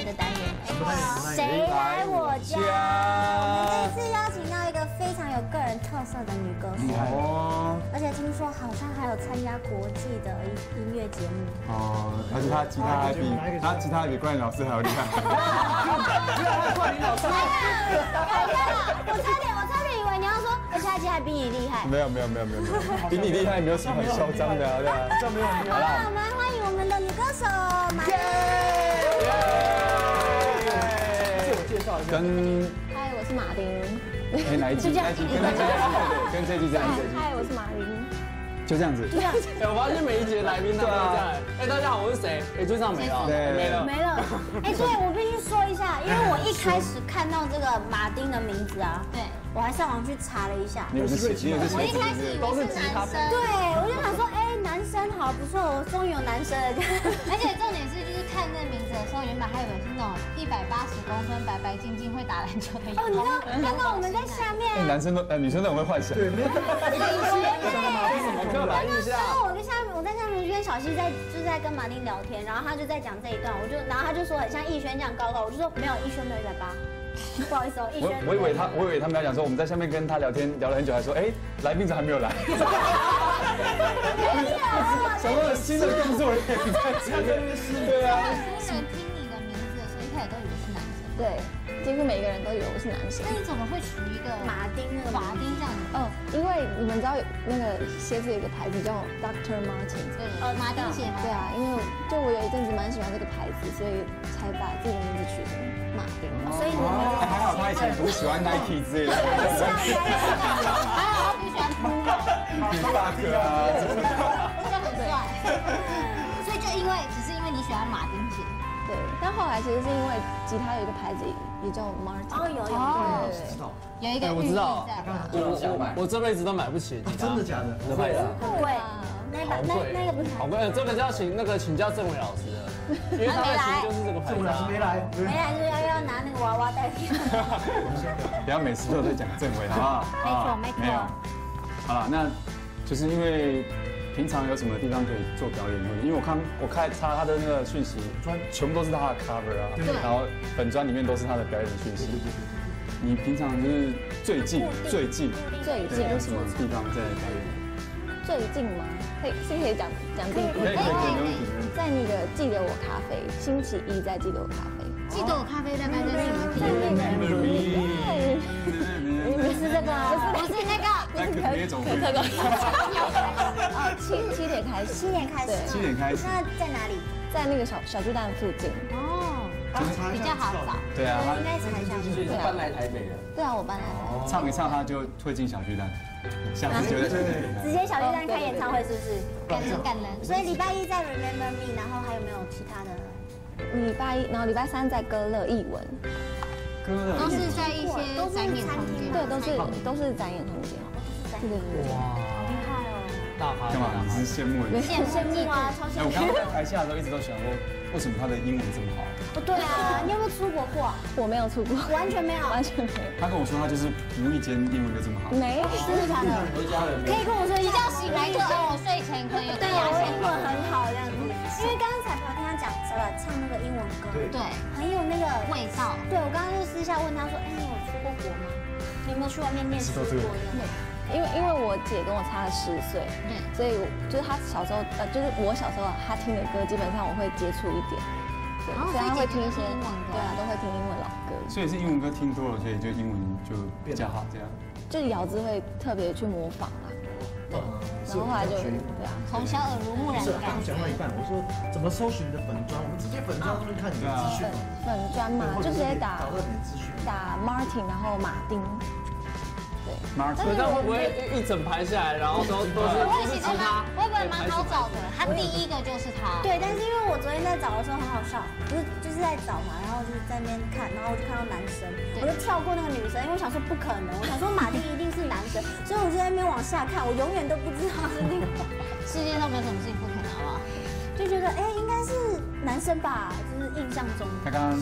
爱的单元，谁来我家？我们这次邀请到一个非常有个人特色的女歌手，而且听说好像还有参加国际的音乐节目。哦，而且她吉他还比冠霖老师还要厉害。冠霖老师，我差点以为你要说，而且她吉他还比你厉害。没有，比你厉害没有什么很嚣张的，对吧？这没有很好啦。我们欢迎我们的女歌手马汀。 嗨，我是马汀。哎，哪一集？跟这集这样子。嗨，我是马汀。就这样子。哎，我发现每一集来宾都这样。哎，大家好，我是谁？哎，就这样没了。对，没了。哎，对，我必须说一下，因为我一开始看到这个马汀的名字啊，对，我还上网去查了一下。我一开始以为是男生。对，我就想说，哎，男生好不错，我终于有男生了。而且重点是。 看这名字的时候，原本还以为是那种180公分、白白净净会打篮球的。哦，你知道看到我们在下面，男生都女生都很会幻想。对，没有。我跟下面我在下面跟小溪就是在跟马汀聊天，然后他就在讲这一段，然后他就说很像逸轩这样高高，我就说没有，逸轩没有180。 不好意思哦，逸轩。我以为他们要讲说我们在下面跟他聊天聊了很久，还说哎，来宾怎么还没有来？想到了新的工作人员在这边，对啊。新人听你的名字的时候，一开始都以为是男生。对，几乎每个人都以为我是男生。那你怎么会取一个马汀那个马汀这样子？哦，因为你们知道那个鞋子有个牌子叫 Dr. Martin， 对，哦，马汀鞋。对啊，因为就我有一阵子蛮喜欢这个牌子，所以才把自己的名字取成。 所以你还好，他以前不喜欢 Nike 之类的，还好不喜欢 Puma 啊，这很帅。所以就因为只是因为你喜欢马汀鞋，对。但后来其实是因为吉他有一个牌子也叫 Martin， 哦有，有一个我知道，我这辈子都买不起，真的假的？真的贵，那个不是好贵，这个要请那个请教政委老师。 因为他其实就是这个牌子，没来就是要拿那个娃娃代替。不要每次都在讲正位啊，没错。好了，那就是因为平常有什么地方可以做表演，因为我看他的那个讯息，全部都是他的 cover 啊，然后本专里面都是他的表演的讯息。你平常就是最近有什么地方在表演？ 最近吗？可以讲地点。可以。在那个记得我咖啡，星期一在记得我咖啡。记得我咖啡大概在什么地方？不是这个，不是那个。哦，七点开始。7点开始。那在哪里？在那个小巨蛋附近。哦。 比较好找，对啊，应该查一下。就是搬来台北了。对啊，我搬来台北。唱一唱，他就退进小巨蛋，下次就在直接小巨蛋开演唱会，是不是？感人。所以礼拜一在 Remember Me， 然后还有没有其他的？礼拜一，然后礼拜三在歌乐艺文。歌乐。都是在一些展演空间。对，都是展演空间。对。哇。 干嘛？你是羡慕？你羡慕啊！超羡慕！我刚刚在台下的时候一直都想说，为什么他的英文这么好？不对啊，你有没有出国过？我没有出国，完全没有。他跟我说他就是无意间英文就这么好。没有，真的假的？可以跟我说一觉醒来就跟我睡前可以。对啊，我英文很好这样子，因为刚才我听他讲什么唱那个英文歌，对，很有那个味道。对，我刚刚就私下问他说，哎，你有出过国吗？你有没有去外面念书过？ 因为我姐跟我差了10岁，所以就是她小时候，就是我小时候她听的歌，基本上我会接触一点，对，所以她会听一些，对啊，都会听英文老歌。所以是英文歌听多了，所以就英文就比较好，这样。就咬字会特别去模仿啊，对，然后后来就对啊，从小耳濡目染的感觉。讲到一半，我说怎么搜寻你的粉专？我们直接粉专就看你的资讯。粉专嘛，就直接打 Martin， 然后马汀。 对，但会不会一整排下来，然后都是他？会不会蛮好找的？他第一个就是他。对，但是因为我昨天在找的时候很好笑，就是在找嘛，然后就是在那边看，然后我就看到男生，我就跳过那个女生，因为我想说不可能，我想说马汀一定是男生，所以我就在那边往下看，我永远都不知道是那个。世界上没有什么事情不可能，好不好？就觉得哎，应该是男生吧，就是印象中。他刚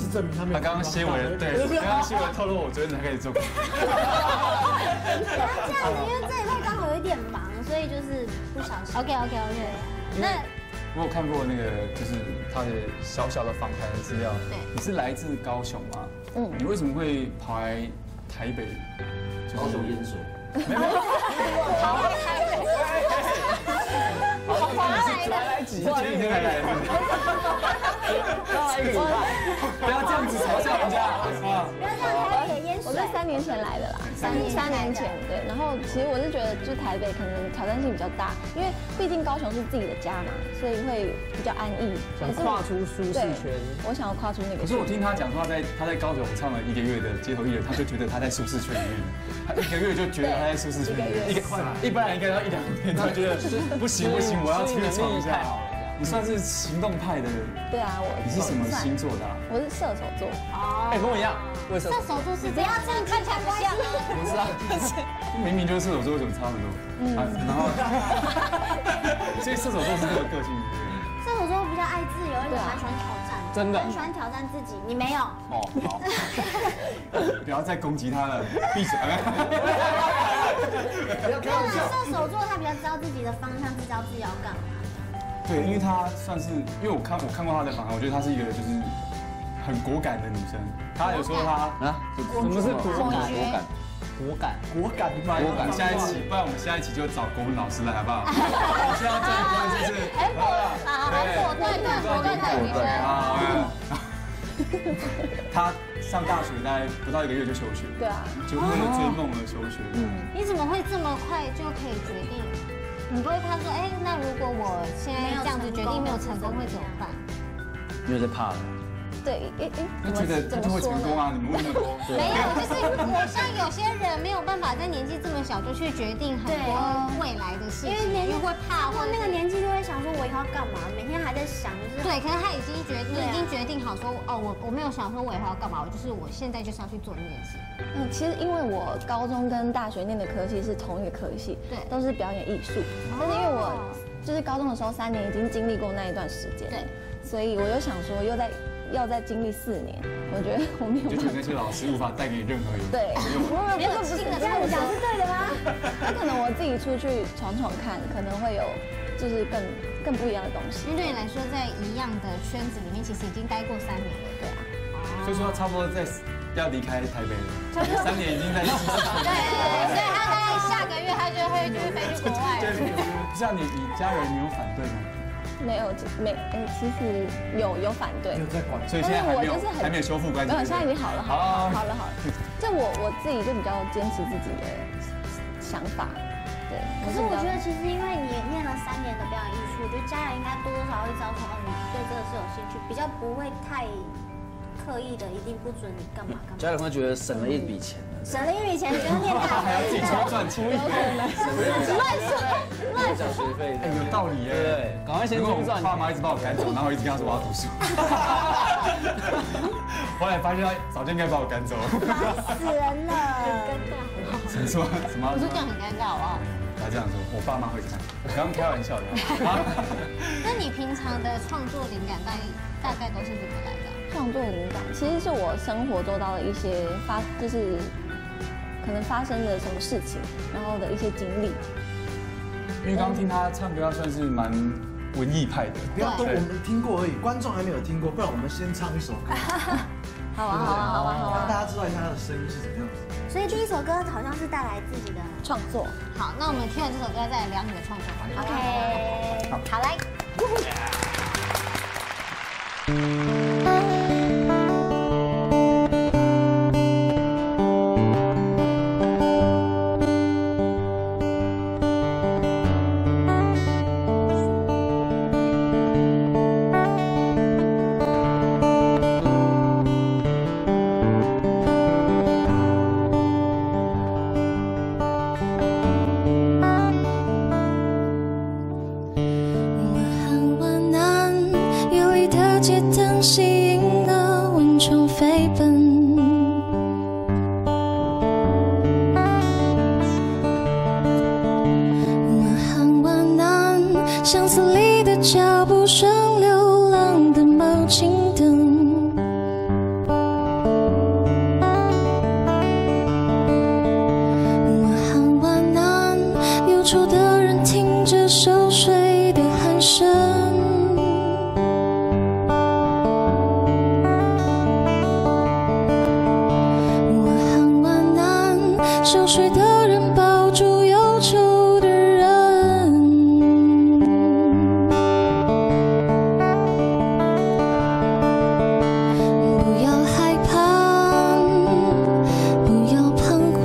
刚结尾了，对，刚刚结尾透露我昨天才开始做。 这样子，因为这一块刚好有一点忙，所以就是不小心。OK。那我有看过那个，就是他的小小的访谈的资料。对，你是来自高雄吗？嗯，你为什么会跑来台北？高雄烟所。没有，跑来台北。跑来几天？不要这样子嘲笑人家啊！我是3年前来的啦，3年前对。然后其实我是觉得，就台北可能挑战性比较大，因为毕竟高雄是自己的家嘛，所以会比较安逸。想跨出舒适圈，我想要跨出那个。可是我听他讲说，他在高雄唱了1个月的街头艺人，他就觉得他在舒适圈里面，他1个月就觉得他在舒适圈里面，一般人应该要1、2天，他觉得不行，我要去闯一下。你算是行动派的人，对啊，你是什么星座的？我是射手座。哦，哎，跟我一样，我也射手座。不要这样看起来不像。不是啊，明明就是射手座，为什么差那么多？嗯，然后，所以射手座是这个个性。射手座比较爱自由，而且蛮喜欢挑战。真的，很喜欢挑战自己。你没有？哦，好。不要再攻击他了，闭嘴。当然，射手座他比较知道自己的方向，知道自己要干嘛。对，因为她算是，因为我看过她的访谈，我觉得她是一个就是很果敢的女生。她有说她啊，什么是果敢？果敢。下一期，不然我们下一期就找国文老师来，好不好？我需要这一关就是哎，果断。她上大学大概不到1个月就休学，对啊，就为了追梦而休学。嗯，你怎么会这么快就可以决定？ 你不会怕说，哎，那如果我现在这样子决定没有成功会怎么办？因为在怕了。对，哎，觉得怎么说呢？没有，就是我像有些人没有办法在年纪这么小就去决定很多未来的事情，因为年纪会怕，或那个年纪就会想说我以后要干嘛，每天还在想就是。对，可是他已经决定好说，哦，我没有想说我以后要干嘛，我就是我现在就是要去做这件事。嗯，其实因为我高中跟大学念的科系是同一个科系，对，都是表演艺术。但是因为我就是高中的时候3年已经经历过那一段时间，对，所以我就想说要再经历4年，我觉得我没有。就觉得那些老师无法带给你任何有对，别说不是这样讲是对的吗？那可能我自己出去闯看，可能会有就是更不一样的东西。因为对你来说，在一样的圈子里面，其实已经待过3年了，对啊。所以说，差不多在。 要离开台北了，3年已经在。对，所以他大概下个月他就会去飞去国外。这样你家人没有反对吗？没有，其实有反对。有在管，所以现在还没有修复关系。没有，现在已经好了。就我自己就比较坚持自己的想法，对。可是我觉得其实因为你也念了3年的表演艺术，我觉得家人应该多多少少会知道说你对这个是有兴趣，比较不会太。 刻意的一定不准你干嘛。家长会觉得省了一笔钱，省了一笔钱，觉得念大还要自己出赚钱，有可能乱说，缴学费，哎，有道理耶，对，赶快先出赚。爸妈一直把我赶走，然后一直跟他说我要读书，后来发现他早就应该把我赶走了，烦死人了，很尴尬。你说什么？我说这样很尴尬，好不好？ 他这样说，我爸妈会看。我刚开玩笑的。那你平常的创作灵感大概都是怎么来的？创作灵感其实是我生活做到的一些就是可能发生的什么事情，然后的一些经历。因为刚听他唱歌，他算是蛮文艺派的。不要动，我们听过而已，观众还没有听过。不然我们先唱一首歌。好啊，让大家知道一下他的声音是怎么样子。 所以第一首歌好像是带来自己的创作。好，那我们听完这首歌再聊你的创作。OK， 好来。想睡的人抱住忧愁的人。不要害怕，不要彷徨，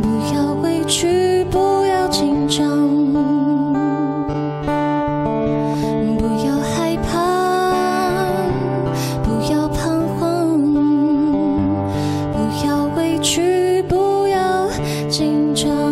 不要畏惧，不要紧张。不要害怕，不要彷徨，不要畏惧，不要紧张。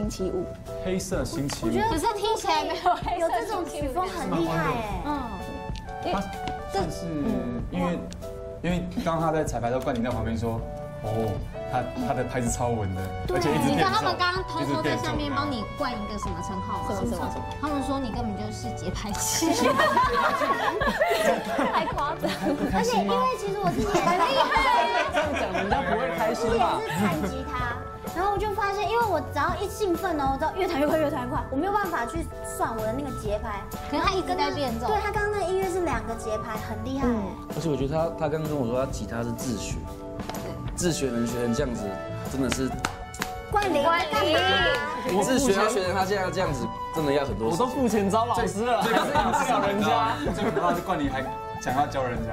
星期五，黑色星期五，我觉得可是听起来没有黑色，有这种曲风很厉害哎。嗯，他但是因为刚他在彩排的时候，冠霖在旁边说，哦，他的拍子超稳的，而且一直变重。你知道他们刚刚偷偷在下面帮你冠一个什么称号吗？什么？他们说你根本就是节拍器，太夸张。而且因为其实我自己很厉害，这样讲人家不会开心吧？我也是弹吉他。 然后我就发现，因为我只要一兴奋哦，我知道越弹越快，越弹越快，我没有办法去算我的那个节拍。可是他一直在变奏。对他刚刚那个音乐是两个节拍，很厉害。而且我觉得他刚刚跟我说他吉他是自学，自学能学成这样子，真的是。冠霖，我自学要学成他现在这样子，真的要很多。我都付钱找老师了，这个是找人家。这个冠霖还想要教人家。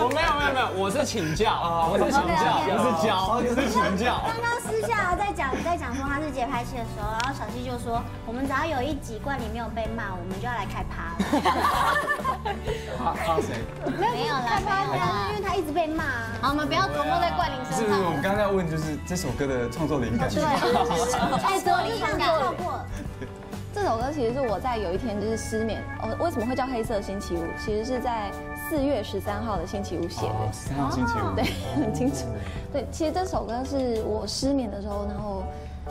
我没有，我是请教，我是请教，不是教，是请教。刚刚私下在讲说他是节拍器的时候，然后小七就说，我们只要有一集冠霖没有被骂，我们就要来开趴。怕谁？没有啦，因为他一直被骂。好，我们不要琢磨在冠霖身上。是，我们刚才问就是这首歌的创作灵感。对，哎，多灵感过。 这首歌其实是我在有一天就是失眠，为什么会叫黑色星期五？其实是在4月13号的星期五写的。4月13号星期五，对，很清楚。对，其实这首歌是我失眠的时候，然后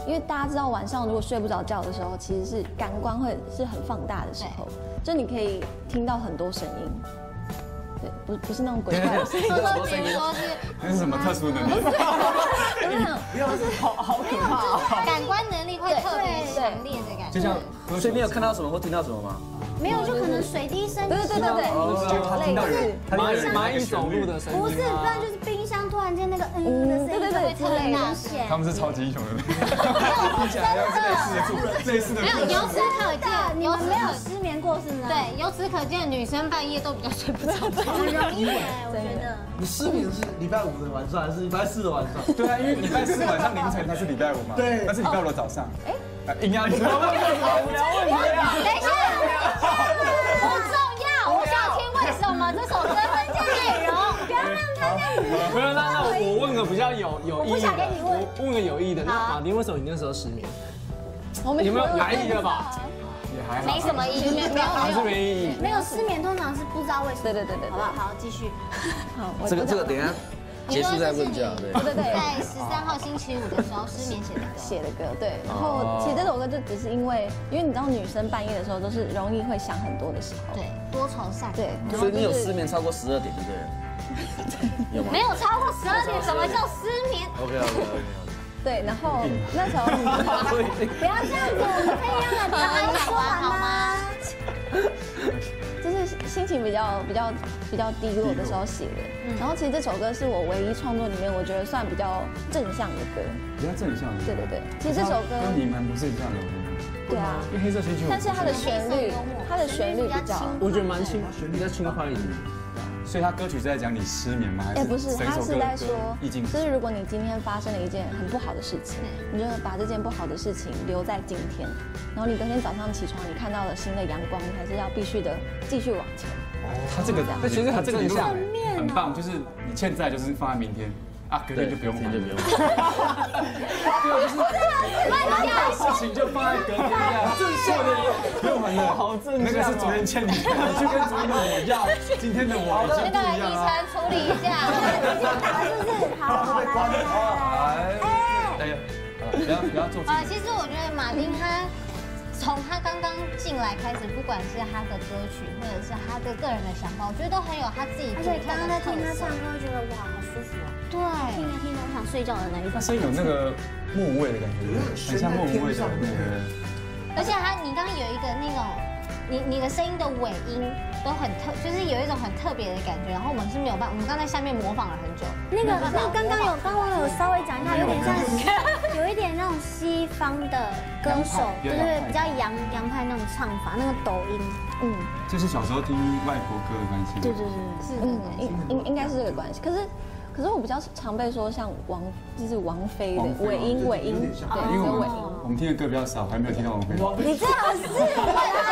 因为大家知道晚上如果睡不着觉的时候，其实是感官会是很放大的时候，就你可以听到很多声音。对，不是那种鬼怪的声音，这是什么特殊能力？就是好可怕，感官能力会特别强烈的感觉。 就像，所以你有看到什么或听到什么吗？没有，就可能水滴声。对，就是蚂蚁走路的声音。不是，不然就是冰箱突然间那个嗯的声音，对，很明显。他们是超级英雄的。听起来是类似的。没有，由此可见，你们没有失眠过是吗？对，由此可见，女生半夜都比较睡不着，很容易耶，我觉得。你失眠是礼拜5的晚上还是礼拜4的晚上？对啊，因为礼拜4晚上凌晨，它是礼拜5嘛。对，那是礼拜5的早上。哎。 硬要你，好无聊问题啊！等一下，不重要，我想听为什么这首歌增加内容，不要让他在里面。不要让我问个比较有意义的，我不想跟你问，问个有意义的。那马汀，为什么你那时候失眠？你们有来意了吧？也还好，没什么意义，没有，没有失眠，通常是不知道为什么。对，好不好？好，继续。好，这个等一下。 结束在问教，对，在13号星期五的时候失眠写的歌，对。然后其实这首歌就只是因为你知道女生半夜的时候都是容易会想很多的时候，对，多愁善感。对，所以你有失眠超过12点就对了，有吗？没有超过12点，什么叫失眠 ？OK。对，然后那时候不要这样子，我们可以让他说完吗？就是心情比较低落的时候写的，然后其实这首歌是我唯一创作里面我觉得算比较正向的歌。比较正向的。对。其实这首歌你们不是这样的，对啊。因为黑色星期五。但是它的旋律比较，我觉得蛮轻，旋律比较轻快一点。所以它歌曲是在讲你失眠吗？哎，不是，它是在说，就是如果你今天发生了一件很不好的事情，你就把这件不好的事情留在今天，然后你隔天早上起床，你看到了新的阳光，你还是要必须的继续往前。 他这个，那其实他这个很棒，就是你欠债就是放在明天啊，隔天就不用还，就不用。对，就是事情就放在隔天啊，正向的不用还了，好正向。那个是昨天欠你，你去跟昨天的我要，今天的我已经不一样了。处理一下，已经打了是不是？好，来，不要做。其实我觉得马汀他。 从他刚刚进来开始，不管是他的歌曲，或者是他的个人的想法，我觉得都很有他自己。而且刚刚在听他唱歌，觉得哇，好舒服啊！对，听着听着，我想睡觉的那一种。他声音有那个木味的感觉，很像木味的那个。而且你刚刚有一个那种，你的声音的尾音都很特，就是有一种很特别的感觉。然后我们是没有办法，我们刚才下面模仿了很久。那个刚刚我有稍微讲一下，有点像，有一点那种西方的。 歌手就是比较洋派那种唱法，那个抖音，就是小时候听外国歌的关系。对，是应该是这个关系。可是我比较常被说像王菲的尾音，对，因为我们听的歌比较少，还没有听到王菲。你最好是乱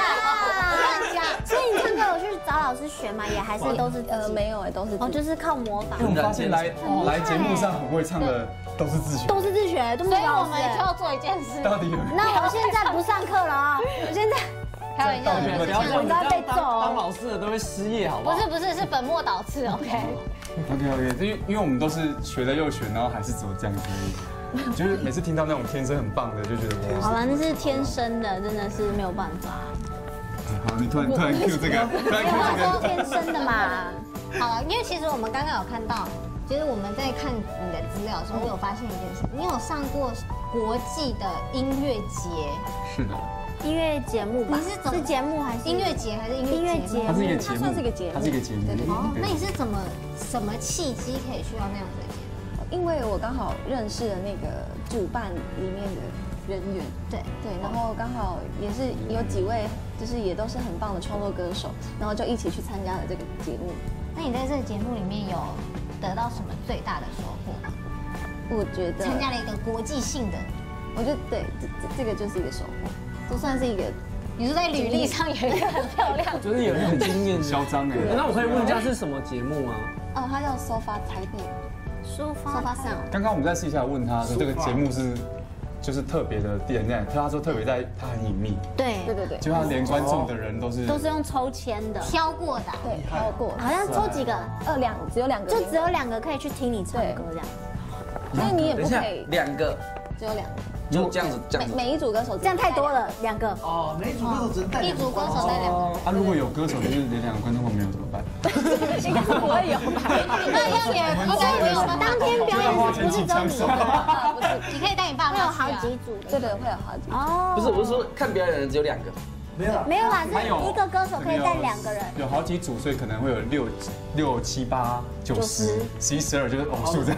讲，所以你唱歌有去找老师学嘛？也还是都是没有哎，都是就是靠模仿。因为我发现来节目上很会唱的。 都是自学，所以我们就要做一件事。那我现在不上课了啊！我现在开玩笑，我都要被揍。当老师的都会失业，好不好？不是，是本末倒置。OK，因为我们都是学了又学，然后还是只有这样而已。就是每次听到那种天生很棒的，就觉得好了，那是天生的，真的是没有办法。好，你突然 Q 这个，我说天生的嘛。好了，因为其实我们刚刚有看到。 其实我们在看你的资料的时候，我有发现一件事，你有上过国际的音乐节。是的。音乐节目吧？是节目还是音乐节还是音乐节？它是一个节目，它算是一个节目。它是一个节目。哦，那你是什么契机可以去到那样子的节目？因为我刚好认识了那个主办里面的人员，对，然后刚好也是有几位就是也都是很棒的创作歌手，然后就一起去参加了这个节目。那你在这个节目里面有得到什么最大的收获吗？我觉得参加了一个国际性的，我觉得对，这个就是一个收获，就算是一个。 你是在履历上有一个很漂亮，我觉得有点惊艳嚣张哎。那我可以问一下是什么节目吗？哦，它叫 Sofa Taipei，Sofa Sound。刚刚我们在私下问他说这个节目是就是特别的点赞，他说特别在它很隐秘。对，就他连观众的人都是用抽签的挑过的，对，挑过，好像抽几个，只有两个，就只有两个可以去听你唱歌这样。所以你也不可以两个，只有两个。 就这样子，这样每一组歌手这样太多了，两个哦，每一组歌手只能带一组歌手带两个。啊，如果有歌手就是连两个观众朋友没有怎么办？应该不会有吧？那样也应该没有。当天表演不是只有你的，不是，你可以带你爸爸。会有好几组，对对，会有好几组。哦，不是，我是说看表演的人只有两个，没有没有啦，是一个歌手可以带两个人，有好几组，所以可能会有6、7、8、9、10、11、12，就是偶数这样。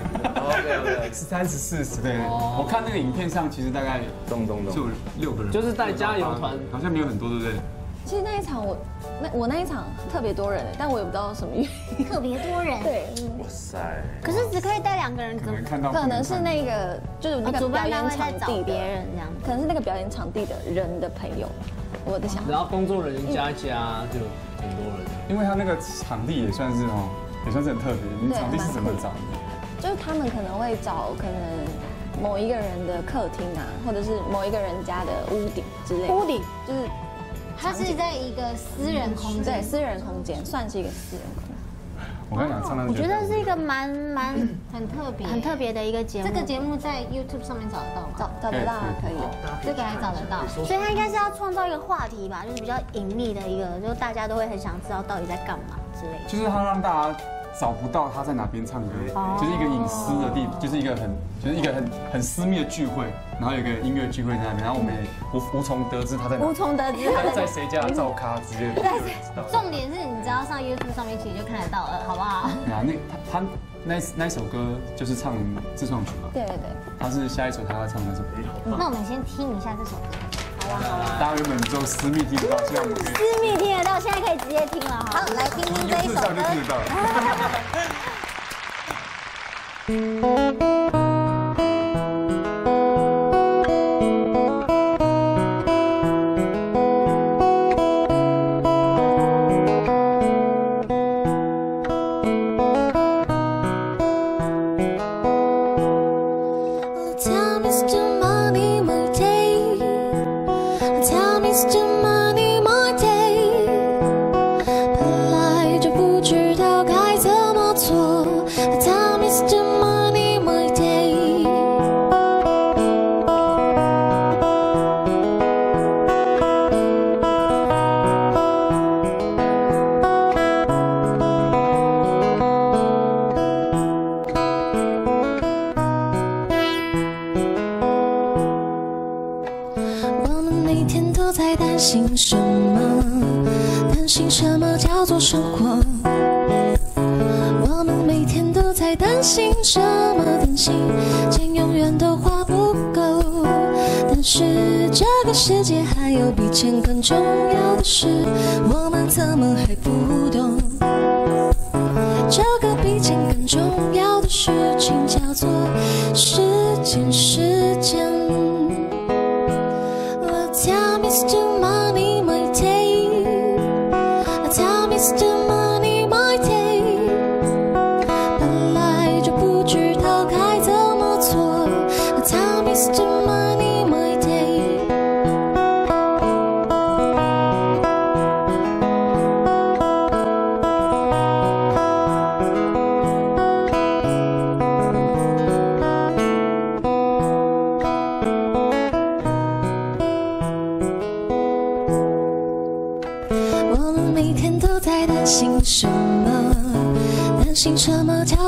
13、14对，我看那个影片上其实大概就6个人，就是带加油团，好像没有很多，对不对？其实那一场我那一场特别多人，但我也不知道什么原因。特别多人，对，哇塞！可是只可以带2个人，可能看到可能是那个就是那个表演场地别人这样，可能是那个表演场地的人的朋友，我在想。然后工作人员加就很多人，因为他那个场地也算是哦，也算是很特别。你场地是怎么找的？ 就是他们可能会找可能某一个人的客厅啊，或者是某一个人家的屋顶之类的。屋顶就是它是在一个私人空间，对，私人空间算是一个私人空间。我跟你讲，我觉得是一个蛮很特别的一个节目。这个节目在 YouTube 上面找得到吗？找得到，可以，这个还找得到。所以它应该是要创造一个话题吧，就是比较隐秘的一个，就大家都会很想知道到底在干嘛之类的。就是它让大家。 找不到他在哪边唱歌，就是一个隐私的地，就是一个很私密的聚会，然后有一个音乐聚会在那边，然后我们也无从得知他在哪，无从得知他在谁家照咖之类的。重点是你只要上 YouTube 上面其实就看得到了，好不好？对啊，那首歌就是唱自创曲嘛。对，他是下一首他要唱的是什么？那我们先听一下这首歌。 大家原本只有私密听得到，现在私密听得到，现在可以直接听了哈。好，来听听这一首歌。叫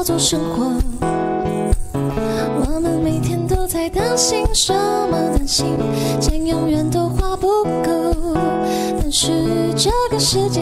做时间。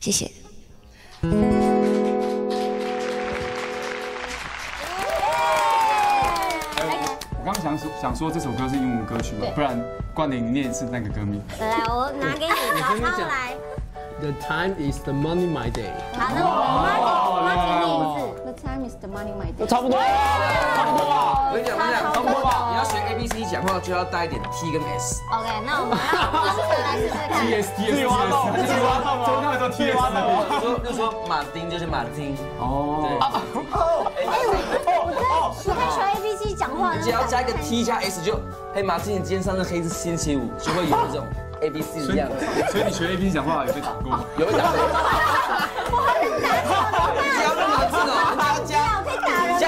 谢谢。我刚想说这首歌是英文歌曲嘛，不然冠霖念一次那个歌名。来，我拿给你，拿上来。The time is the money my day。好，那我念一次。The time is the money my day。差不多，差不多吧。我跟你讲，差不多吧。你要学 A B C 讲话就要带一点 T 跟 S。OK， 那我们来试试看。T S T S。 就说Martin就是Martin哦，我真的很喜欢 A B C 讲话，只要加一个 T 加 S 就，嘿Martin，你今天上的黑是星期五，就会有那种 A B C 的样子。所以你学 A B C 讲话有被打过？有被打过。我很难受，你不要这么自然，你要加，可以打人吗？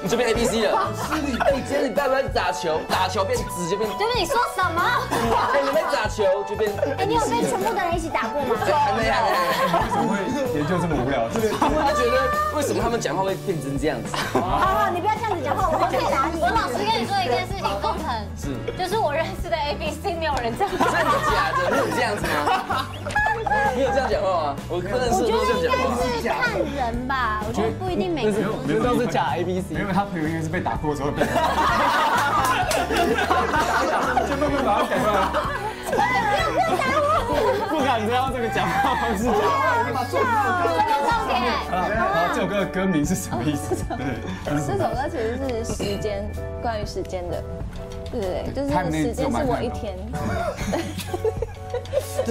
你这边 A B C 了，你今天你带不带打球？打球变直就变，对不对？你说什么？你被打球就变。哎，你有被全部的人一起打过吗？还没。怎么会研究这么无聊？对，他觉得为什么他们讲话会变成这样子？好，你不要这样子讲话，我可以打你。我老实跟你说一件事情，工程是，就是我认识的 A B C 没有人这样。真的假的？你有这样子吗？你有这样讲话吗？我不认识都这样讲话。我觉得应该是看人吧，我觉得不一定每个人都是假 A B C。因为他朋友应该是被打过之后。就慢慢把他改过来。 不敢这样，这个讲话方式。好，这首歌的歌名是什么意思？这首歌其实是时间，关于时间的，对，就是时间是我一天。对，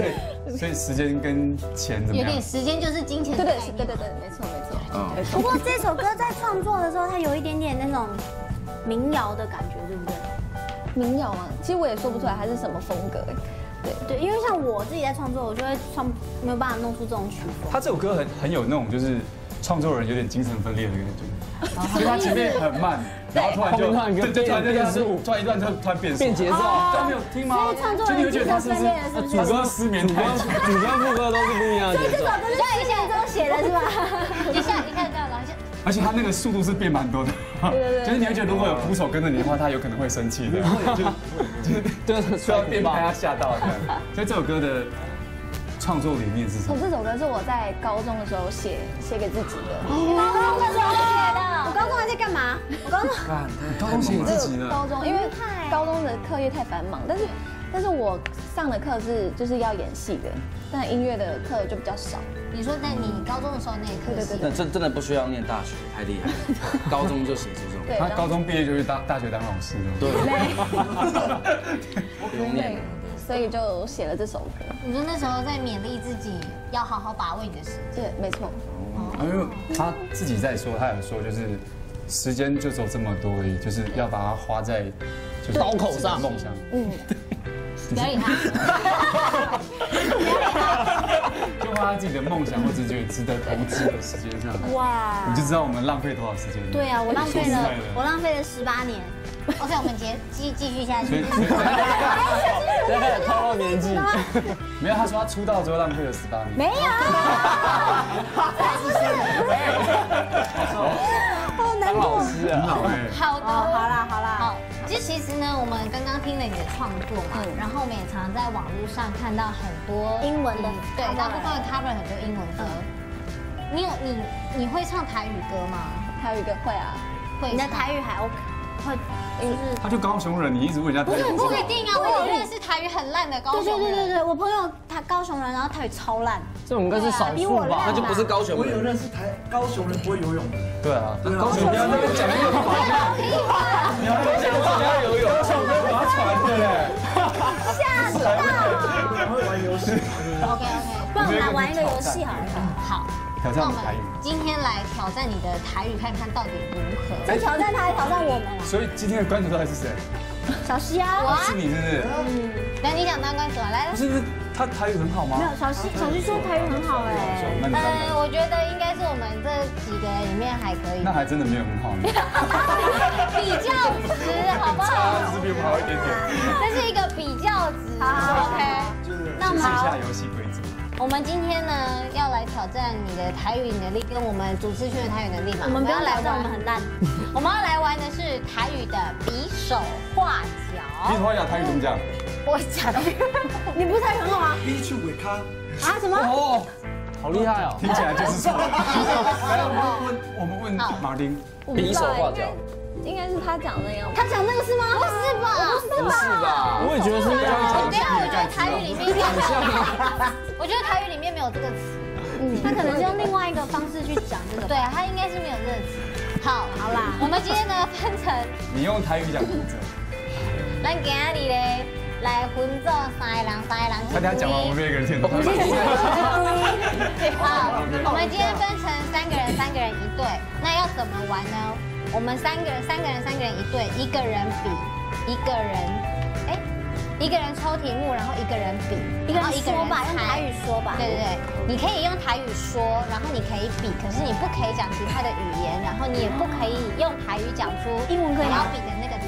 所以时间跟钱怎么样？有点时间就是金钱。对，没错没错。不过这首歌在创作的时候，它有一点点那种民谣的感觉，对不对？ 民谣啊，其实我也说不出来它是什么风格。对，因为像我自己在创作，我就会没有办法弄出这种曲风。他这首歌很有那种就是创作人有点精神分裂的感觉，所以他前面很慢，然后突然就突然变节奏，都没有听吗？所以创作人精神分裂的是主歌失眠，主歌副歌都是不一样的。所以这首歌是在现中写的是吧？一下这样，然后就。 而且他那个速度是变蛮多的，就是你会觉得如果有鼓手跟着你的话，他有可能会生气的，就是需要变把他吓到。所以这首歌的创作理念是什么？这首歌是我在高中的时候写给自己的。高中的时候写的？我高中还在干嘛？我高中。高中写自己的。高中因为高中的课业太繁忙，但是我上的课是就是要演戏的，但音乐的课就比较少。你说在你高中的时候那一刻，那真的不需要念大学，太厉害了，高中就写出这种。他高中毕业就去大学当老师了。对，不用念了。所以就写了这首歌。你说那时候在勉励自己要好好把握你的时间。对，没错。因为他自己在说，他有说就是时间就只有这么多而已，就是要把它花在就是刀口上梦想。嗯。 不要理他，就花他自己的梦想或者觉得值得投资的时间上。哇！你就知道我们浪费多少时间。对啊，我浪费了18年。OK， 我们继续下去。要开始透露年纪。没有，他说他出道之后浪费了18年。没有。好难过。好的，好啦。 其实呢，我们刚刚听了你的创作嘛，然后我们也常常在网络上看到很多英文的，对，大部分会 cover 很多英文歌。你会唱台语歌吗？台语歌会啊，会。你的台语还 OK？会就是他就高雄人，你一直问人家台语。不一定啊，我有认识台语很烂的高雄人。对，我朋友他高雄人，然后台语超烂。这种应该是少数吧？那就不是高雄人。我有认识高雄人不会游泳的。对啊，高雄人要那边讲那个划船，你要讲人家游泳，高雄人划船的嘞。吓死了！我会玩游戏。OK， 不然我们来玩一个游戏好了。好。 挑战台语，今天来挑战你的台语，看看到底如何。是挑战他，挑战我们。所以今天的观众到底是谁？小溪啊，我是你是不是？嗯，来你想当观众来。不是他台语很好吗？没有，小溪说台语很好哎。我觉得应该是我们这几个人里面还可以。那还真的没有很好。比较值好不好？是比我好一点点。这是一个比较值。好 ，OK。那我们来游戏规则。 我们今天呢要来挑战你的台语能力跟我们主持圈的台语能力嘛？我们不要来玩，我们很烂。我们要来玩的是台语的比手画脚。比手画脚台语怎么讲？我讲，你不是台语很好吗？比手画脚啊？什么？哦，好厉害哦！听起来就是错了。来，我们问Martin，比手画脚。 应该是他讲那样，他讲那个是吗？不是吧？不是吧？我也觉得是。我觉得台语里面，我觉得台语里面没有这个词。嗯，他可能是用另外一个方式去讲这个。对，他应该是没有这个词。好，好啦，我们今天呢分成。你用台语讲规则。咱今仔日嘞来分做三个人。他等下讲完，我们变一个人听不懂。好，我们今天分成3个人，3个人一队。那要怎么玩呢？ 我们三个人一队，一个人比一个人，哎，一个人抽题目，然后一个人比，然后一个人用台语说吧。对对对，你可以用台语说，然后你可以比，可是你不可以讲其他的语言，然后你也不可以用台语讲出英文你要比的那个字，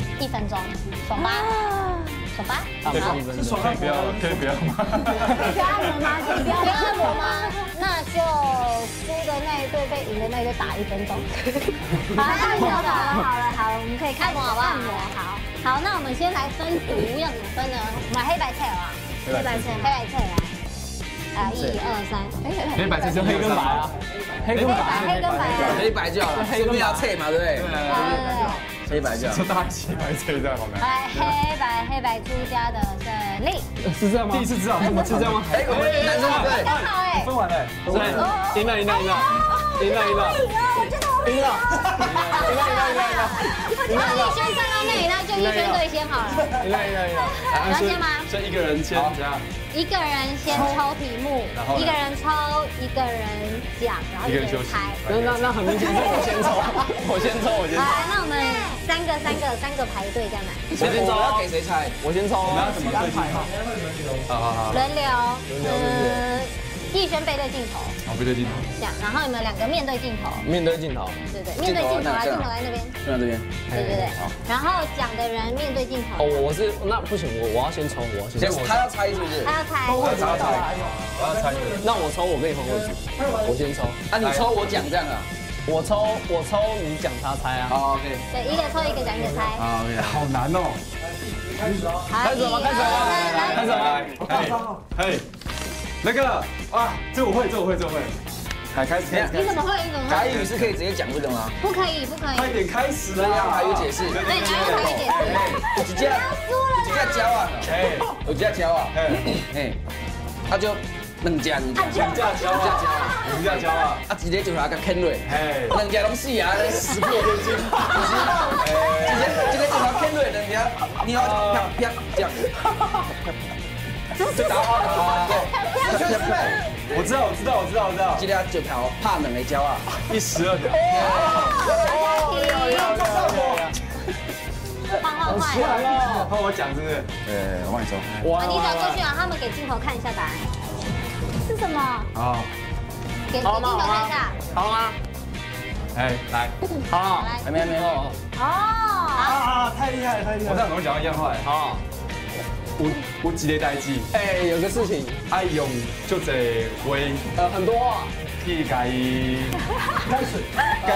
1分钟，爽吧？爽吧？好，是爽可以不要，可以不要吗？可以按摩吗？可以不要按摩吗？那就。 那一队被赢的那一队打1分钟。好，按摩好了，好了，好了，我们可以按摩好不好？按摩好。好，那我们先来分组，要怎么分呢？我们黑白菜啊，黑白菜来。1、2、3。黑白菜就黑跟白啊，黑跟白，黑白就好了，黑不要菜嘛，对不对？对。黑白就好。就大黑白菜这样好没？来，黑白出家的胜利。是这样吗？第一次知道，是这样吗？哎，我们男生对，很好哎。分完了，赢了！我觉得我赢了！你先站到那里，那就一圈队先好了。赢了！你要先吗？先一个人先这样。一个人先抽题目，一个人抽，一个人讲，然后一个人猜。那很明显，我先抽。好，那我们三个排队这样来。谁先抽？要给谁猜？我先抽。我们要怎么对镜头？好。轮流。 逸轩背对镜头，好，背对镜头，这样，然后你们2个面对镜头，面对镜头，对对，面对镜头来，镜头来那边，就在这边，对对对，好，然后讲的人面对镜头，哦，我是那不行，我要先抽，我要先抽，他要猜是不是？他要猜，我要猜，那我抽，我跟你换位置，我先抽，那你抽我讲这样啊，我抽你讲他猜啊，好 ，OK， 对，一个抽一个讲一个猜，好，好难哦，开始吧，那个啊，这我会。来开始。你怎么会？台语是可以直接讲这个吗？不可以。快点开始了呀！台语解释。对，台语解释。不要输了啦！我直接交啊！哎，他就两家交啊！啊，直接就拿个坑落，两家拢死啊！石破天惊，直接就拿坑落，两家你要啪啪这样。 打花了，对，我知道。今天9条，怕冷的胶啊，12条。换，换我讲是不是？对，我帮你说。你转过去啊，他们给镜头看一下答案是什么？啊，给镜头看一下。好吗？哎，来，好，没哦，啊，太厉害了，太厉害！我这样怎么讲到一样话？好，我几个代志，哎，有个事情，爱用就这回，很多啊。 一改一，开水，你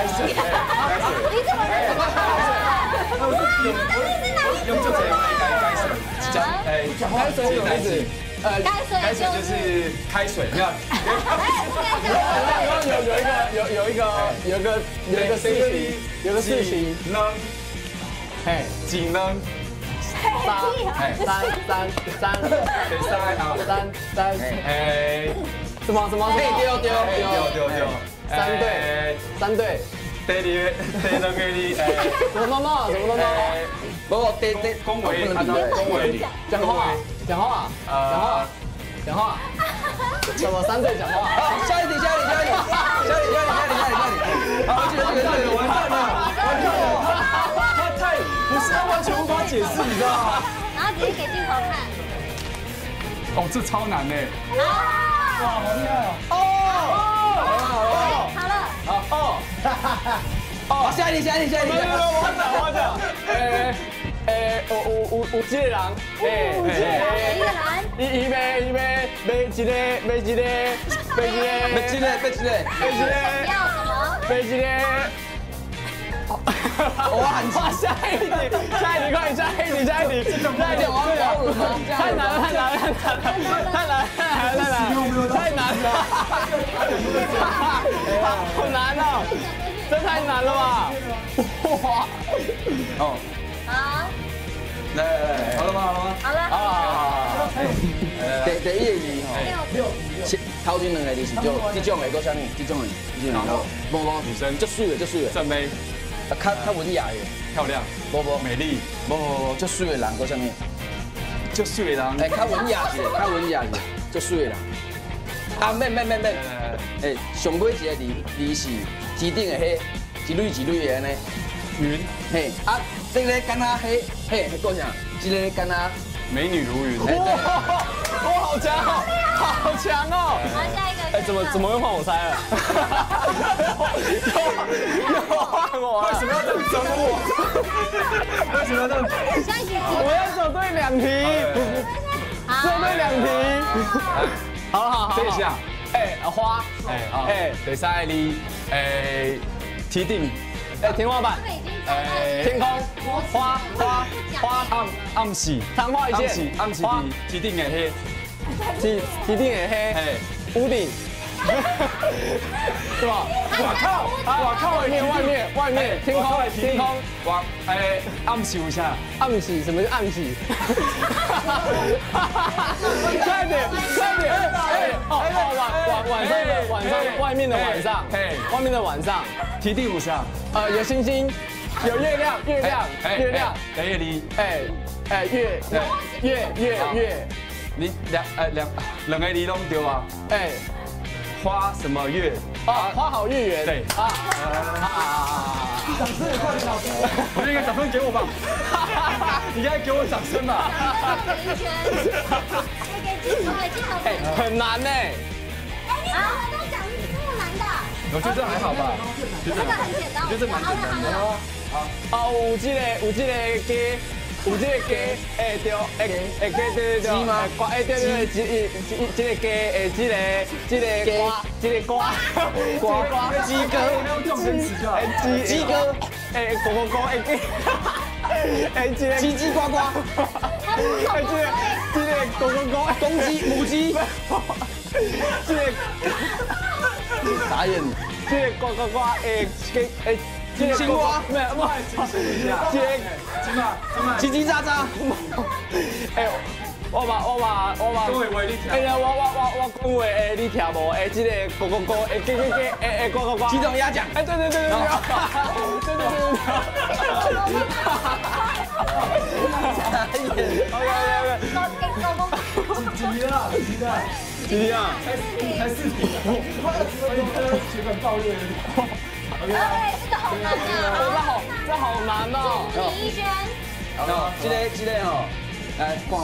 怎么认识我？我用这个开水，开水有意思，开水就是开水，你看，有一个事情，嘿，技能。 三，哎，什么？丢，三对，对，哎，什么哎，不，对，恭维，讲话，什么三对讲话？下一题，好，完蛋了。 不是，完全无法解释，你知道吗？然后直接给镜头看。哦，这超难哎！哇，好厉害哦！哦，好了，好了，哦，下一题。我讲，五只人，五只人，一杯，哇！下一题，快！王太难了！好难哦，这太难了吧！哇！哦，好，来，好了吗？第一题，好。 超級能力就是這種的，個啥物？這種的，無女生，最水的，正妹，較文雅的，漂亮，無美麗，無最水的人個啥物？最水的人，哎，較文雅的，最水的人。啊，沒，哎，上尾一個字是天頂的黑，一蕊的安尼。雲，嘿，啊，這個敢若黑，嘿，個啥？這個敢若美女如雲。哇，好強哦！ 好强哦！好，下一个。哎，怎么又换我猜了？又换我了！为什么要这么折磨我？为什么要这么？下一题。我要走对两题。好。这一下，哎，花，哎，第三哩，哎，梯顶，哎，天花板，哎，天空，花，暗时，昙花一现，花，梯顶的黑。 一定也黑，屋顶，是吧？我靠！外面，天空，暗示一下，暗示什么叫暗示？快点！晚上，外面的晚上，一定下，有星星，有月亮，月。 你两个你拢对啊？哎，花什么月？啊，花好月圆。对啊。掌声也快点，老师！我应该掌声给我吧？你应该给我掌声吧？哎，很难呢。哎，你怎么都讲这么难的？我觉得这还好吧。这个很简单，觉得蛮简单的。好。有这个鸡。 有这个鸡，哎对，鸡吗？哎对，鸡，这个瓜，鸡哥，哎狗，哎鸡呱呱，哎这个狗，公鸡母鸡，傻眼，这个呱，哎哎。 青蛙，没，叽叽喳喳，哎，我嘛，哎呀，我讲话哎，你听无？哎，这个咕咕咕，哎呱呱，几种鸭讲？哎，对， 哎，这个好难啊！这好难哦！李一轩，这个哦，来看我，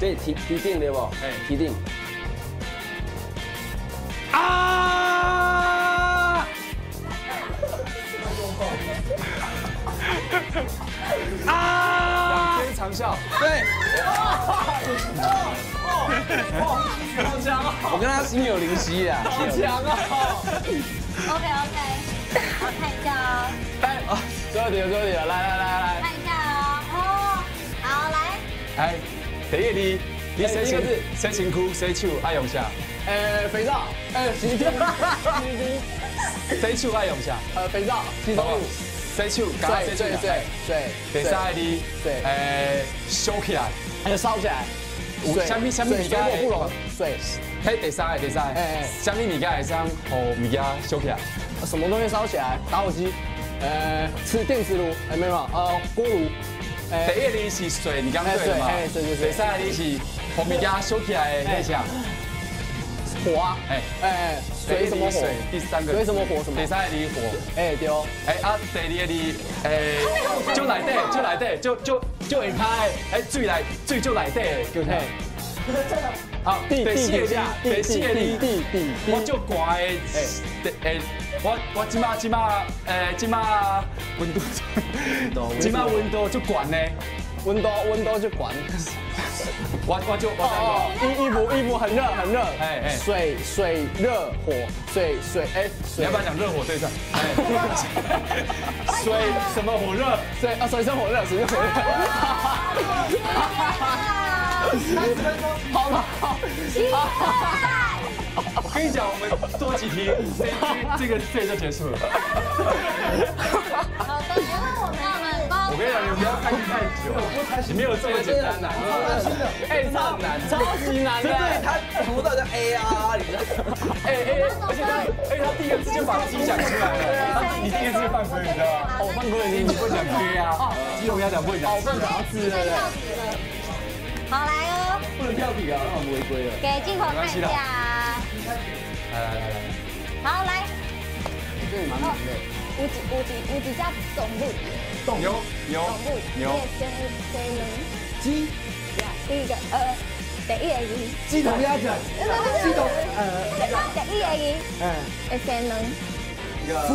这提定对不？哎，提定。啊！好强啊！我跟他心有灵犀啊！好强啊 ！OK， 我看一下哦。哎，哦，最后一题了，最后一题了，来。看一下哦，好来。哎，第一题，你谁先？谁先哭？谁手爱用下？肥皂。谁手爱用下？肥皂。洗手。 洗手，赶快洗手！对，第三滴，烧起来，烧起来。什么物件？水果不溶。水。嘿，第三，什么物件会上让物件烧起来？什么东西烧起来？打火机，吃电磁炉，没有，锅炉。第一滴是水，你刚对嘛？对。第三滴是让物件烧起来的现象。火啊！水什么火？第三个水什么火什么？第三个火。对哦。第二个就会拍水就来底，叫嘿。好，第四个第四个我就乖我今嘛温度，今嘛温度就管呢。 温度就管，衣服很热，水热火水你要不要讲热火对战？水什么火热？水深火热，水深火热。好了，我跟你讲，我们多几题，这个就结束了。好的，因为我们。 我跟你讲，你不要看太久，没有这么简单的，超难，超级难的。对，他读到叫 A 啊，你知道？而且他第一个字就把 G 讲出来了，你第一个字犯规，你知道吗？哦，犯规你不会讲 G 啊，基隆要讲不会讲，对不对？好来哦，不能跳笔啊，那我们违规了。给镜头看一下。来。好来。这里蛮难的。 有几家总部？牛。鸡。呀，第一个第一个。鸡同鸭讲。鸡同第一个。第三个。猪。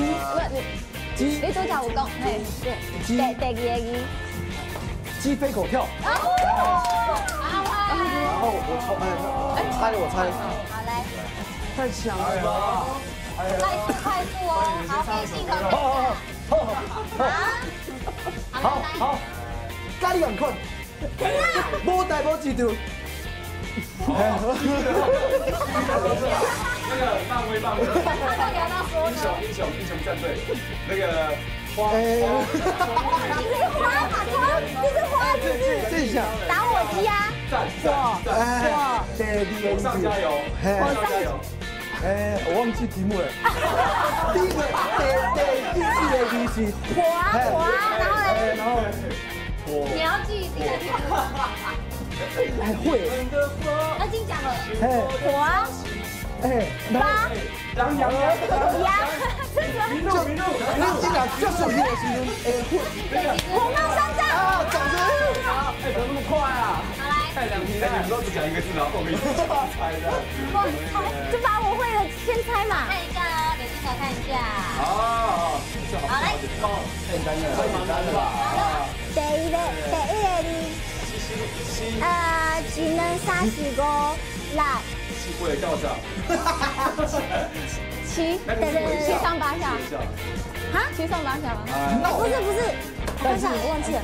鸡。你都叫我讲，嘿，对。第二个。鸡飞狗跳。然后我猜。好来。太强了吧！ 快速哦，好，可以信口开河。好，家里人困，无代无志做。那个漫威，英雄战队，那个花，你是花，打火机啊！赞，火上加油。 哎，我忘记题目了。第一个，第四个是火啊，然后你要记第二个。还会。已经讲了。火啊。八。羊。民路。这两就属于我心中。火冒三丈。啊，掌声。好，怎么那么快啊？好来。太两题了，你们都只讲一个字，然后我们一起猜的。我猜，就把我。 先猜嘛，看一下哦，给镜头看一下。哦，好嘞。哦，太简单了吧？第一个。135，6。我也告诉你。七，7上8下。啊？7上8下吗？不是，我忘记了。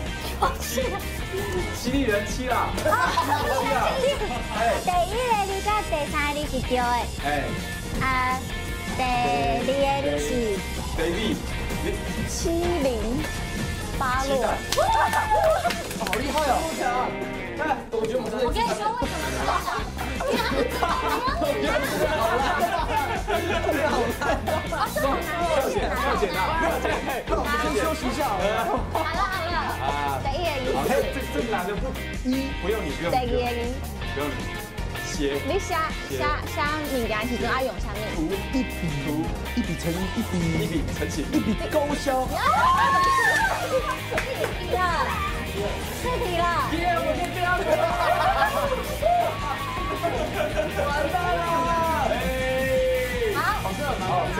犀利人妻啦！第一个甲第三个是对的。第二个是 baby 7086。好厉害哦！我跟你说为什么是多少？好难。 这男的不用你，写你写物件时阵爱用啥物？一笔勾销。这题了。耶，我先这样子。完蛋了！哎，好，这个好，这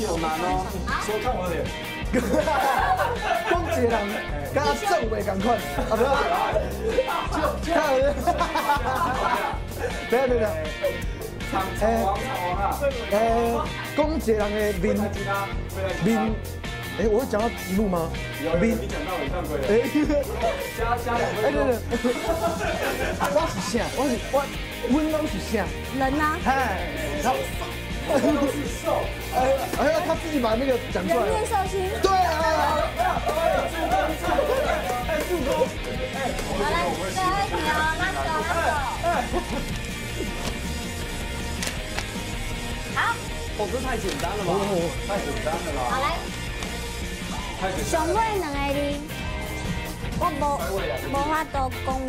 有难哦。说看我脸。 光杰人，跟他政委同款，啊不，就，等下，長王啊！攻擊人嘅面，我講到一路嗎？面，你講到我上過了。我是啥？人啊！都是瘦，他自己把那个讲出来。人面獸心。对啊。助攻！好嘞，再一题哦，拉手。好。哦，这太简单了吧？太简单了啦。好嘞。太简单。上尾两个字，我无法度讲话。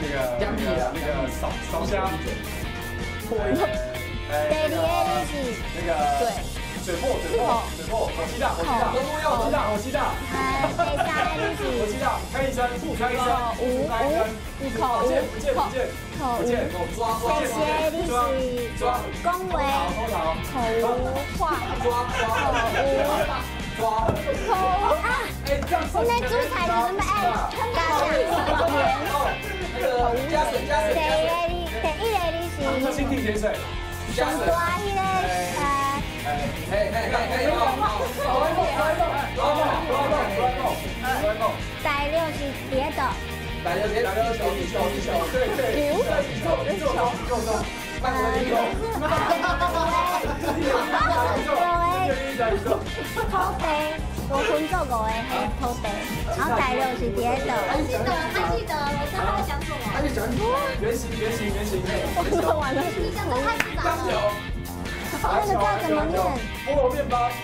那个烧虾。 对，第六是跌倒。 圆形。我说完了，你讲的太复杂了。那个叫什么面？菠萝面包、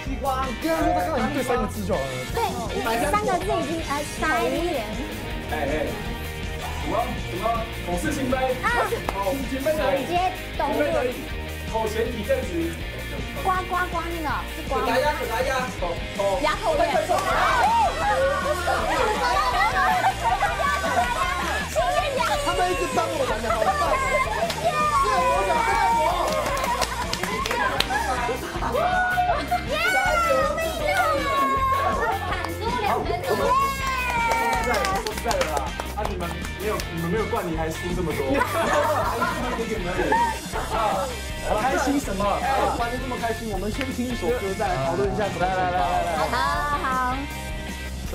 西瓜。对啊，他刚才对三个字就好了。对，三个字已经塞脸。哎，什么？口是心非。啊，口是心非而已。直接懂而已。口嫌体正直。刮那个是刮。牙，牙口脸。 他们一直帮我们，好棒！我输了啦！啊，你们没有冠，你还输这么多，开心什么？玩得这么开心，我们先听一首歌，再来讨论一下。来，好。 来，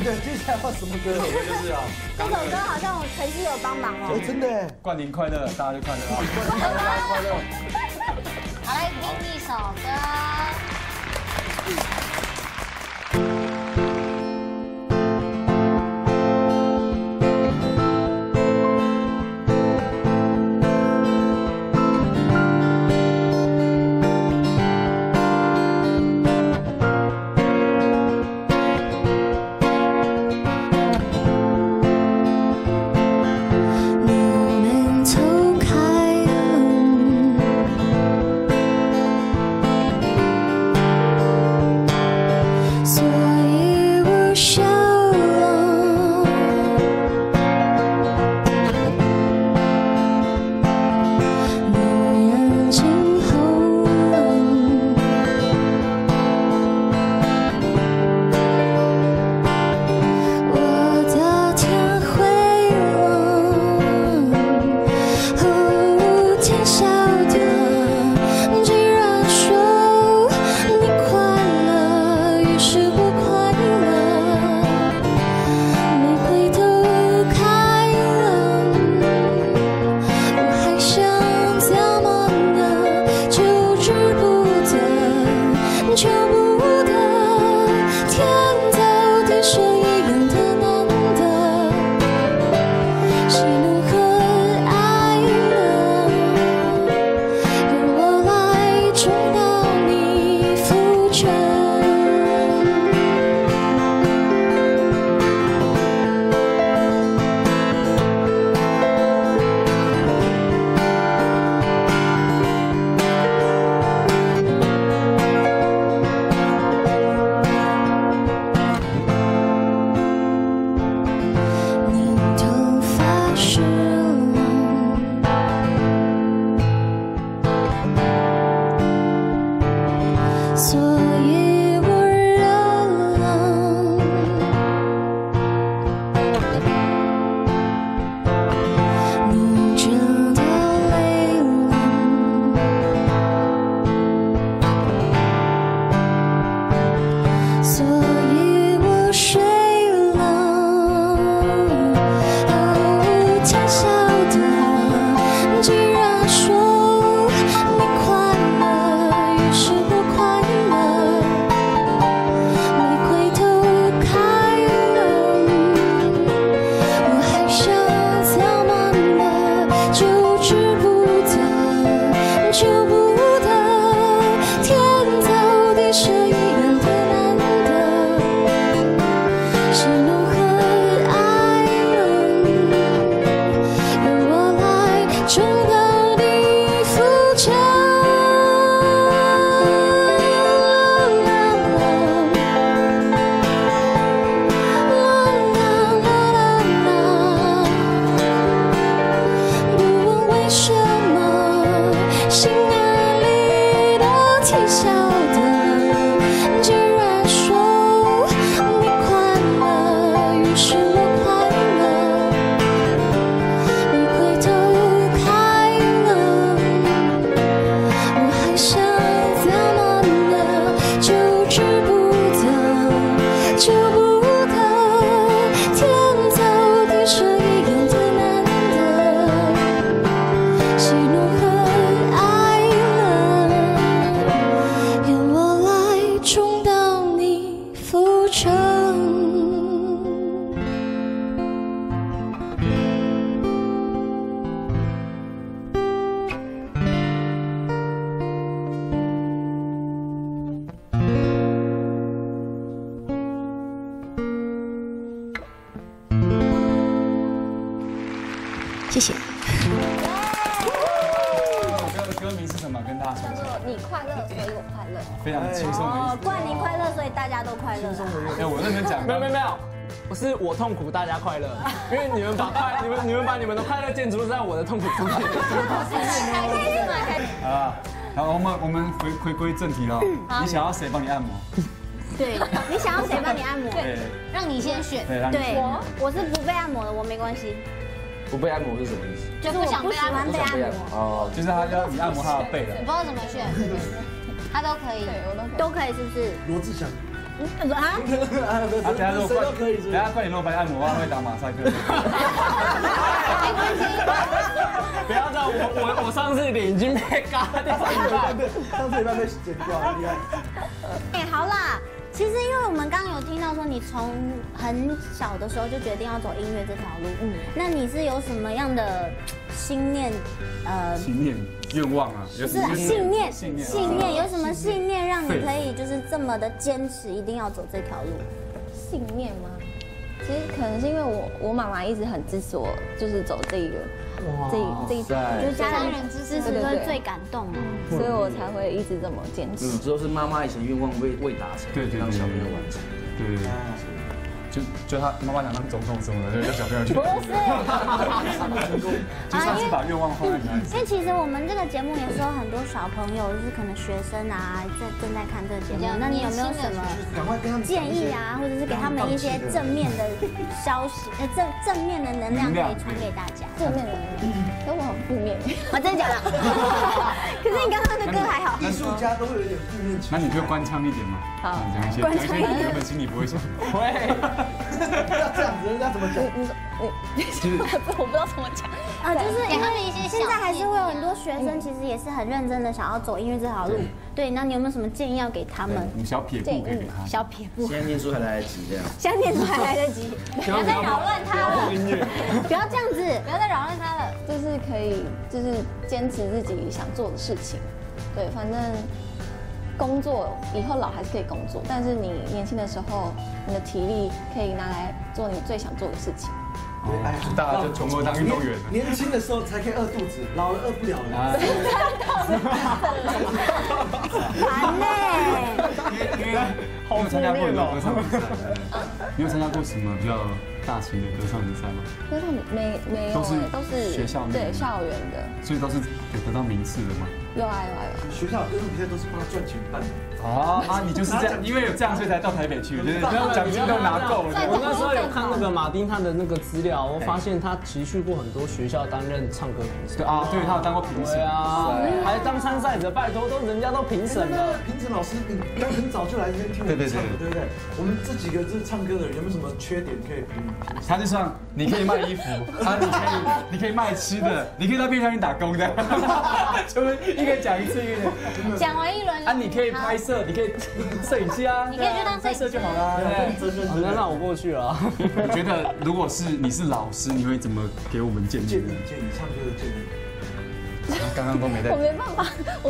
对，接下来放什么歌？就是啊，这首歌好像我晨曦有帮忙哦。真的，冠霖快乐，大家就快乐啊！快乐。好，来听一首歌。谢谢。这首歌的歌名是什么？跟大家说一下。你快乐，所以我快乐。非常轻松的意思。哦，怪你快乐，所以大家都快乐。轻松的意思。哎，我认真讲，没有。 不是我痛苦，大家快乐，因为你们把你们的快乐建筑在我的痛苦中间。好了，然后我们回归正题了。你想要谁帮你按摩？对，你想要谁帮你按摩？对，让你先选。对，我是不被按摩的，我没关系。不被按摩是什么意思？就是我不喜欢被按摩。哦，就是他要你按摩他的背了。我不知道怎么选，他都可以，都可以，是不是？罗志祥。 啊！等下快点弄白按摩，我会打马赛克。没关系，不要让我上次脸已经被割掉一半，上次一半被剪掉，厉害。哎，好啦，其实因为我们刚刚有听到说你从很小的时候就决定要走音乐这条路，嗯，那你是有什么样的心念？心念。 愿望啊，不是信念，有什么信念让你可以就是这么的坚持，一定要走这条路？信念吗？其实可能是因为我妈妈一直很支持我，就是走这一条，就是家人支持，所以最感动，所以我才会一直这么坚持。嗯，主要是妈妈以前愿望未达成，对对，让小朋友完成，对。 就他妈妈想当总统什么的，就叫小朋友去。不是，就是他是把愿望放在那里。因为其实我们这个节目也是有很多小朋友，就是可能学生啊，正在看这个节目。那你有没有什么建议啊，或者是给他们一些正面的消息，正面的能量可以传给大家？正面的能量，可我很负面。我真的假的？可是你刚刚的歌还好。艺术家都会有点负面情绪。那你就官腔一点嘛。好，讲一些你原本心里不会想。会。 要这样子，人家怎么讲？我不知道怎么讲啊，就是因为现在还是会有很多学生，其实也是很认真的想要走音乐这条路。对，那你有没有什么建议要给他们？小撇步可以给他。小撇步。现在念书还来得及这样。现在念书还来得及，不要再扰乱他了。不要这样子，不要再扰乱他了。就是可以，就是坚持自己想做的事情。对，反正。 工作以后老还是可以工作，但是你年轻的时候，你的体力可以拿来做你最想做的事情。哎，大家就全部当运动员了。年轻的时候才可以饿肚子，老了饿不了了。烦嘞！因为我参加过很多歌唱比赛，你有参加过什么比较大型的歌唱比赛吗？歌唱没有，都是学校对校园的，所以都是有得到名次的吗？ 有啊！学校歌唱比赛都是帮他赚钱办的。哦啊，你就是这样，因为有这样所以才到台北去，就是奖金都拿够了。我那时候有看那个马汀他的那个资料，我发现他其实去过很多学校担任唱歌评审。对啊，对，他有当过评审啊，还当参赛者，拜托，都人家都评审了。评审老师，你刚很早就来这边听我们唱歌，对不对？我们这几个就是唱歌的人，有没有什么缺点可以评？他就像你可以卖衣服，你可以卖吃的，你可以到便利商店打工的。 一个讲一次，一个讲完一轮啊！你可以拍摄，你可以摄影机啊，你可以去当摄影师就好啦。对，那我过去了。我觉得如果是你是老师，你会怎么给我们建议？建议唱歌的建议。刚刚都没在。我没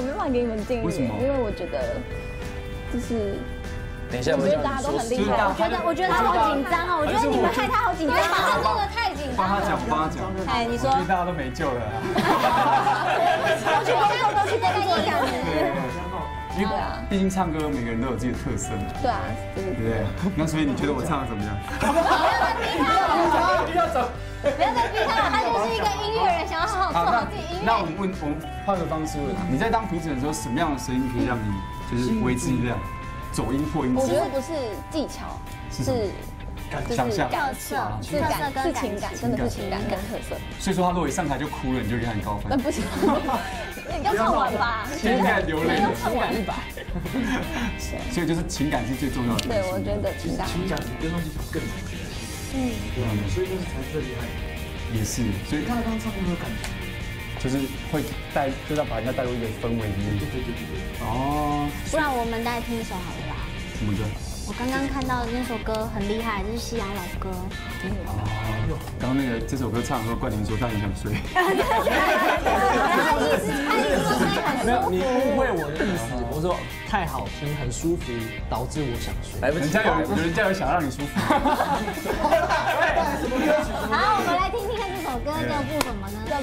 办法给你们建议。为什么？因为我觉得就是。 等一下，我觉得大家都很厉害。我觉得他好紧张哦，我觉得你们害他好紧张，他真的太紧张。帮他讲，帮他讲。哎，你说。大家都没救了。我觉得大家都是在干这样子。因为毕竟唱歌每个人都有自己的特色。对啊，对不对？那所以你觉得我唱的怎么样？不要走。 不要再逼他了，他就是一个音乐人，想要好好做好自己音乐。那我们换个方式问，你在当评审的时候，什么样的声音可以让你就是为之一亮？ 走音破音，我觉得不是技巧，是想象、特色、是情感，真的是情感跟特色。所以说他如果一上台就哭了，你就给他很高分。不行，要唱完吧，情感流泪，要唱完100。所以就是情感是最重要的。对，我觉得情感比歌唱技巧更难。嗯，对啊，所以就是才最厉害。也是，所以看他刚刚唱歌有感觉，就是会带，就要把人家带入一个氛围里面。对。哦。不然我们来听一首好了吧？什么歌？我刚刚看到的那首歌很厉害，这是西洋老歌。哦，刚刚那个这首歌唱的时候，冠霖说他很想睡。没有，你误会我的意思。我说太好听，很舒服，导致我想睡。来不及，人家有想让你舒服。好，我们来听听看这首歌叫做什么呢？叫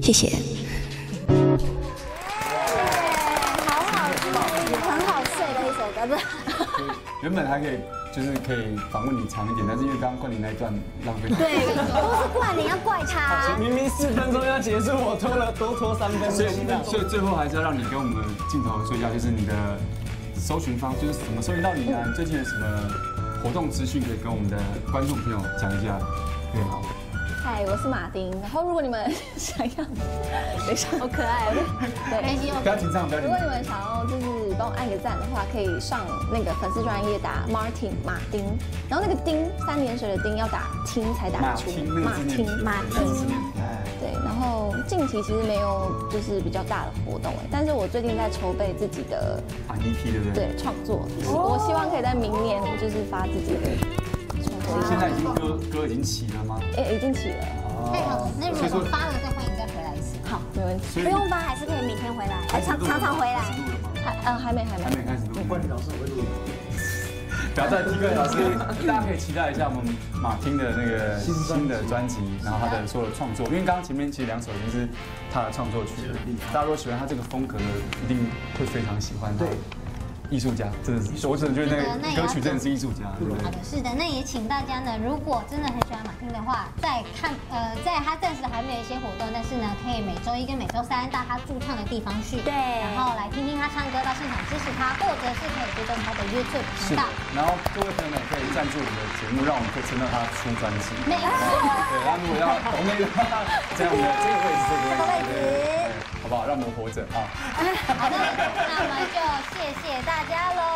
谢谢。好好听，很好睡的一首歌。原本还可以，就是可以访问你长一点，但是因为刚刚冠霖那一段浪费。对，都是冠霖要怪他。明明4分钟要结束，我多拖3分钟。所以最后还是要让你跟我们镜头说一下，就是你的搜寻方，就是怎么搜寻到你啊？最近有什么活动资讯可以跟我们的观众朋友讲一下？对，好。 嗨，我是马汀。然后如果你们想要，没事，好可爱，对，开心哦。不要紧张，不要紧张。如果你们想要就是帮我按个赞的话，可以上那个粉丝专页打 Martin 马汀，然后那个丁3点水的丁要打汀才打出马汀，对，然后近期其实没有就是比较大的活动，但是我最近在筹备自己的 EP 对不对？对，创作，我希望可以在明年就是发自己的创作。现在已经歌已经齐了吗？哎，已经齐了。太好了，那如果发了再欢迎再回来一次。好，没问题。不用发还是可以明天回来，常常回来。还没开始录。关你老师很会录音。 不要再听了，老师，大家可以期待一下我们马汀的那个新的专辑，然后他的所有创作，因为刚刚前面其实2首已经是他的创作曲，大家如果喜欢他这个风格的，一定会非常喜欢他。对，艺术家真的是，我只能觉得那个歌曲真的是艺术家。好的，是的，那也请大家呢，如果真的很喜欢马汀的话，在他暂时还没有一些活动，但是呢，可以每周1跟每周3到他驻唱的地方去，对，然后来听听他唱歌，到现场支持他，或者是可以追踪他的 YouTube 频道。然后各位朋友们可以赞助我们的节目，让我们可以撑到他出专辑。没错。对，然后如果要懂那个，这样我们的这个位置好不好？让我们活着啊！好的，那我们就谢谢大家喽。